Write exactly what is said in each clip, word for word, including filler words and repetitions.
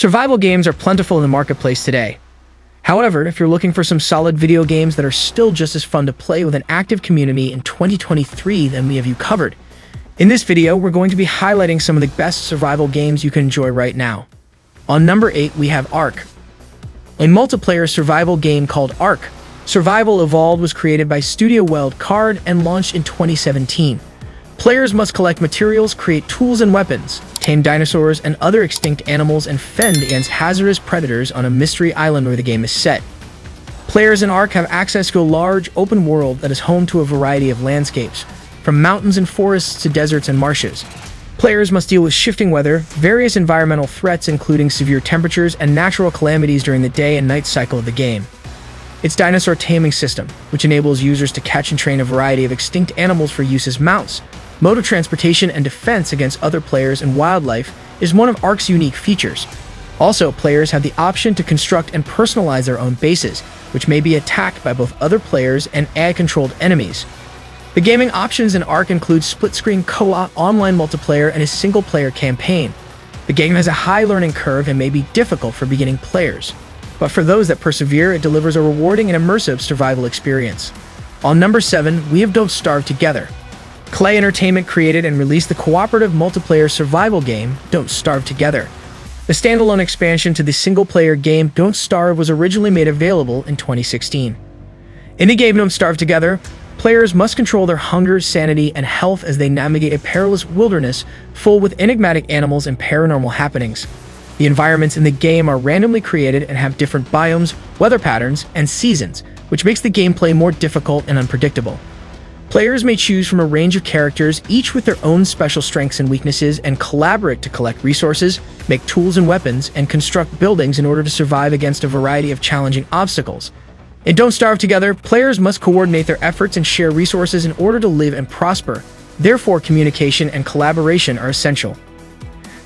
Survival games are plentiful in the marketplace today. However, if you're looking for some solid video games that are still just as fun to play with an active community in twenty twenty-three, then we have you covered. In this video, we're going to be highlighting some of the best survival games you can enjoy right now. On number eight, we have ARK, a multiplayer survival game called ARK. Survival Evolved was created by Studio Wildcard and launched in twenty seventeen. Players must collect materials, create tools and weapons, tame dinosaurs and other extinct animals, and fend against hazardous predators on a mystery island where the game is set. Players in ARK have access to a large, open world that is home to a variety of landscapes, from mountains and forests to deserts and marshes. Players must deal with shifting weather, various environmental threats including severe temperatures and natural calamities during the day and night cycle of the game. Its dinosaur taming system, which enables users to catch and train a variety of extinct animals for use as mounts, mode of transportation, and defense against other players and wildlife, is one of ARK's unique features. Also, players have the option to construct and personalize their own bases, which may be attacked by both other players and A I-controlled enemies. The gaming options in ARK include split-screen co-op, online multiplayer, and a single-player campaign. The game has a high learning curve and may be difficult for beginning players, but for those that persevere, it delivers a rewarding and immersive survival experience. On number seven, we have Don't Starve Together. Clay Entertainment created and released the cooperative multiplayer survival game, Don't Starve Together. The standalone expansion to the single-player game, Don't Starve, was originally made available in twenty sixteen. In the game Don't Starve Together, players must control their hunger, sanity, and health as they navigate a perilous wilderness full with enigmatic animals and paranormal happenings. The environments in the game are randomly created and have different biomes, weather patterns, and seasons, which makes the gameplay more difficult and unpredictable. Players may choose from a range of characters, each with their own special strengths and weaknesses, and collaborate to collect resources, make tools and weapons, and construct buildings in order to survive against a variety of challenging obstacles. In Don't Starve Together, players must coordinate their efforts and share resources in order to live and prosper. Therefore, communication and collaboration are essential.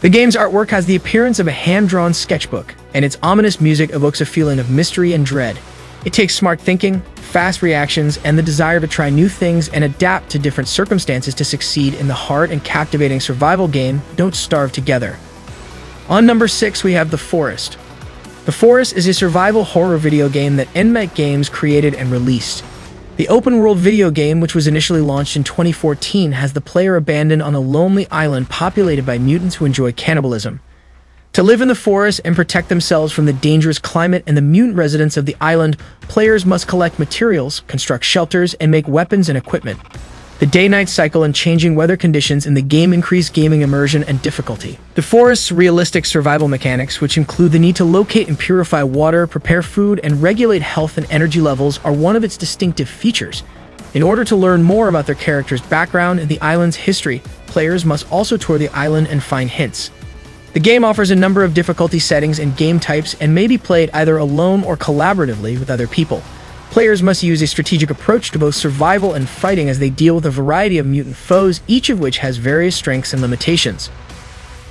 The game's artwork has the appearance of a hand-drawn sketchbook, and its ominous music evokes a feeling of mystery and dread. It takes smart thinking, fast reactions, and the desire to try new things and adapt to different circumstances to succeed in the hard and captivating survival game, Don't Starve Together. On number six, we have The Forest. The Forest is a survival horror video game that Endnight Games created and released. The open-world video game, which was initially launched in twenty fourteen, has the player abandoned on a lonely island populated by mutants who enjoy cannibalism. To live in the forest and protect themselves from the dangerous climate and the mutant residents of the island, players must collect materials, construct shelters, and make weapons and equipment. The day-night cycle and changing weather conditions in the game increase gaming immersion and difficulty. The Forest's realistic survival mechanics, which include the need to locate and purify water, prepare food, and regulate health and energy levels, are one of its distinctive features. In order to learn more about their character's background and the island's history, players must also tour the island and find hints. The game offers a number of difficulty settings and game types and may be played either alone or collaboratively with other people. Players must use a strategic approach to both survival and fighting as they deal with a variety of mutant foes, each of which has various strengths and limitations.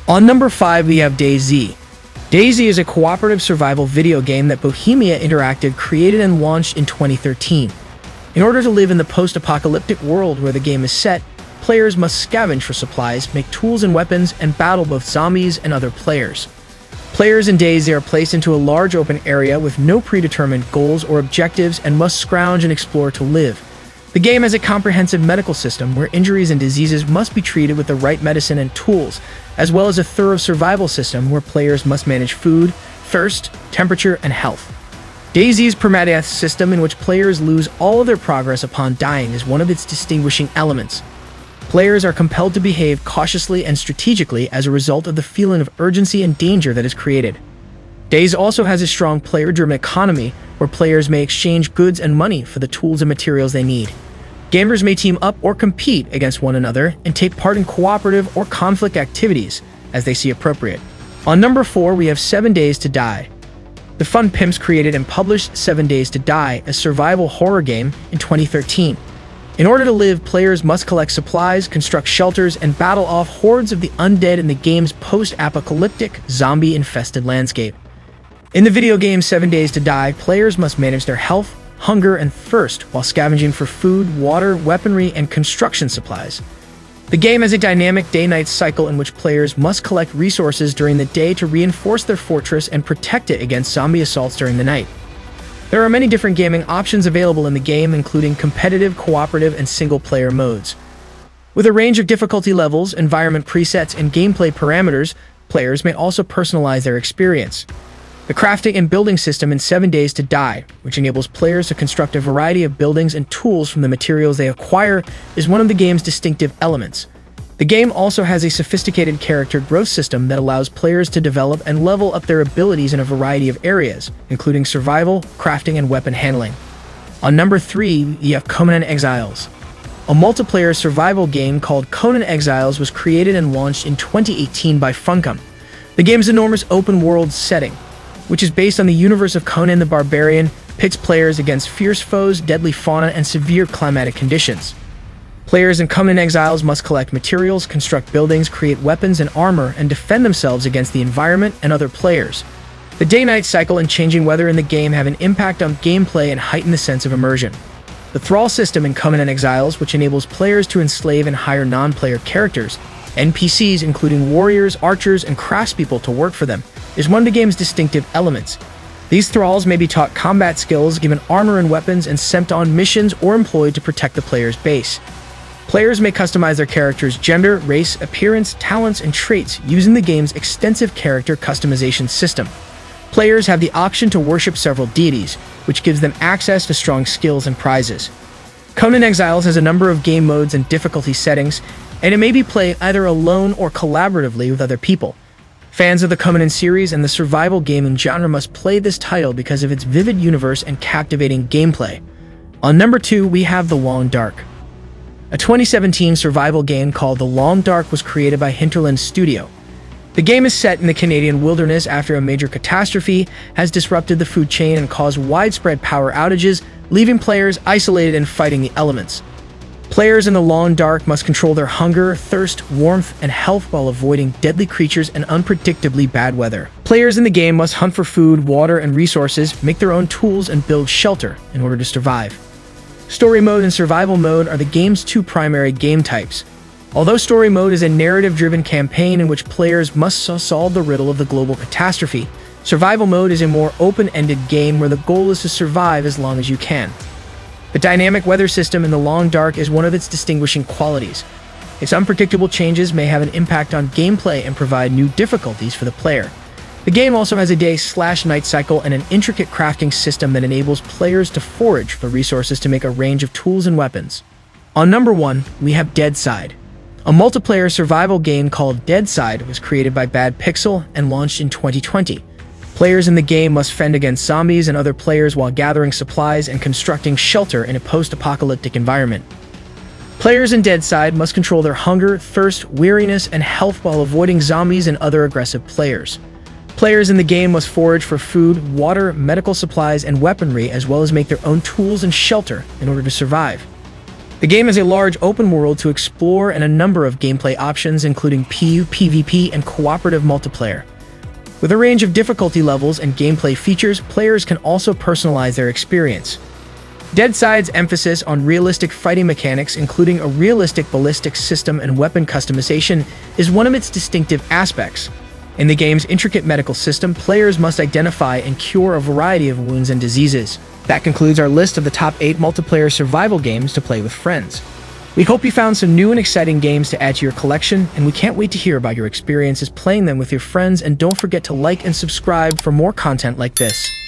On number five, we have DayZ. DayZ is a cooperative survival video game that Bohemia Interactive created and launched in twenty thirteen. In order to live in the post-apocalyptic world where the game is set, players must scavenge for supplies, make tools and weapons, and battle both zombies and other players. Players in DayZ are placed into a large open area with no predetermined goals or objectives and must scrounge and explore to live. The game has a comprehensive medical system where injuries and diseases must be treated with the right medicine and tools, as well as a thorough survival system where players must manage food, thirst, temperature, and health. DayZ's permadeath system, in which players lose all of their progress upon dying, is one of its distinguishing elements. Players are compelled to behave cautiously and strategically as a result of the feeling of urgency and danger that is created. DayZ also has a strong player-driven economy where players may exchange goods and money for the tools and materials they need. Gamers may team up or compete against one another and take part in cooperative or conflict activities as they see appropriate. On number four, we have Seven Days to Die. The Fun Pimps created and published Seven Days to Die, a survival horror game, in twenty thirteen. In order to live, players must collect supplies, construct shelters, and battle off hordes of the undead in the game's post-apocalyptic, zombie-infested landscape. In the video game Seven Days to Die, players must manage their health, hunger, and thirst while scavenging for food, water, weaponry, and construction supplies. The game has a dynamic day-night cycle in which players must collect resources during the day to reinforce their fortress and protect it against zombie assaults during the night. There are many different gaming options available in the game, including competitive, cooperative, and single-player modes. With a range of difficulty levels, environment presets, and gameplay parameters, players may also personalize their experience. The crafting and building system in Seven Days to Die, which enables players to construct a variety of buildings and tools from the materials they acquire, is one of the game's distinctive elements. The game also has a sophisticated character growth system that allows players to develop and level up their abilities in a variety of areas, including survival, crafting, and weapon handling. On number three, you have Conan Exiles. A multiplayer survival game called Conan Exiles was created and launched in twenty eighteen by Funcom. The game's enormous open-world setting, which is based on the universe of Conan the Barbarian, pits players against fierce foes, deadly fauna, and severe climatic conditions. Players in Conan Exiles must collect materials, construct buildings, create weapons and armor, and defend themselves against the environment and other players. The day-night cycle and changing weather in the game have an impact on gameplay and heighten the sense of immersion. The Thrall system in Conan Exiles, which enables players to enslave and hire non-player characters, N P Cs including warriors, archers, and craftspeople to work for them, is one of the game's distinctive elements. These Thralls may be taught combat skills, given armor and weapons, and sent on missions or employed to protect the player's base. Players may customize their character's gender, race, appearance, talents, and traits using the game's extensive character customization system. Players have the option to worship several deities, which gives them access to strong skills and prizes. Conan Exiles has a number of game modes and difficulty settings, and it may be played either alone or collaboratively with other people. Fans of the Conan series and the survival gaming genre must play this title because of its vivid universe and captivating gameplay. On number two, we have The Long Dark. A twenty seventeen survival game called The Long Dark was created by Hinterland Studio. The game is set in the Canadian wilderness after a major catastrophe has disrupted the food chain and caused widespread power outages, leaving players isolated and fighting the elements. Players in The Long Dark must control their hunger, thirst, warmth, and health while avoiding deadly creatures and unpredictably bad weather. Players in the game must hunt for food, water, and resources, make their own tools, and build shelter in order to survive. Story mode and survival mode are the game's two primary game types. Although story mode is a narrative-driven campaign in which players must solve the riddle of the global catastrophe, survival mode is a more open-ended game where the goal is to survive as long as you can. The dynamic weather system in The Long Dark is one of its distinguishing qualities. Its unpredictable changes may have an impact on gameplay and provide new difficulties for the player. The game also has a day-slash-night cycle and an intricate crafting system that enables players to forage for resources to make a range of tools and weapons. On number one, we have Deadside. A multiplayer survival game called Deadside was created by Bad Pixel and launched in twenty twenty. Players in the game must fend against zombies and other players while gathering supplies and constructing shelter in a post-apocalyptic environment. Players in Deadside must control their hunger, thirst, weariness, and health while avoiding zombies and other aggressive players. Players in the game must forage for food, water, medical supplies, and weaponry, as well as make their own tools and shelter in order to survive. The game is a large open world to explore and a number of gameplay options including P U, P V P, and cooperative multiplayer. With a range of difficulty levels and gameplay features, players can also personalize their experience. Deadside's emphasis on realistic fighting mechanics, including a realistic ballistic system and weapon customization, is one of its distinctive aspects. In the game's intricate medical system, players must identify and cure a variety of wounds and diseases. That concludes our list of the top eight multiplayer survival games to play with friends. We hope you found some new and exciting games to add to your collection, and we can't wait to hear about your experiences playing them with your friends, and don't forget to like and subscribe for more content like this.